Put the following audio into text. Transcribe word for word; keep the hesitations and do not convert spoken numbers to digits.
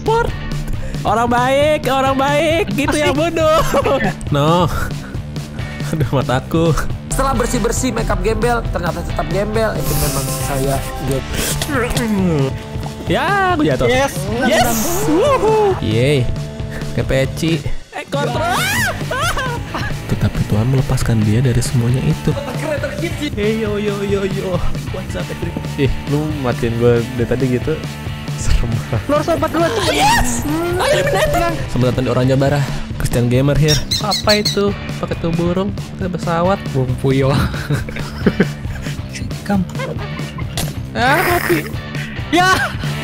support. Orang baik, orang baik, gitu yang bodoh. No. Aduh mataku. Setelah bersih-bersih makeup gembel, ternyata tetap gembel. Itu memang saya gembel. Ya, aku jatuh. Yes, yes. Wuhu. Yeay. Kepeci. Eh, kontrol. Tetapi Tuhan melepaskan dia dari semuanya itu. Hey, yo, yo, yo, yo. Ih, lu matiin gue dari tadi gitu. Serem banget. Lu harus lompat dulu tuh. Yes. Ayo beneran. Selamat datang di Orang Jabara. Christian Gamer here. Apa itu? Pakai tuh burung, pakai pesawat, bom puyol. Kamu. Ah, mati. Ya.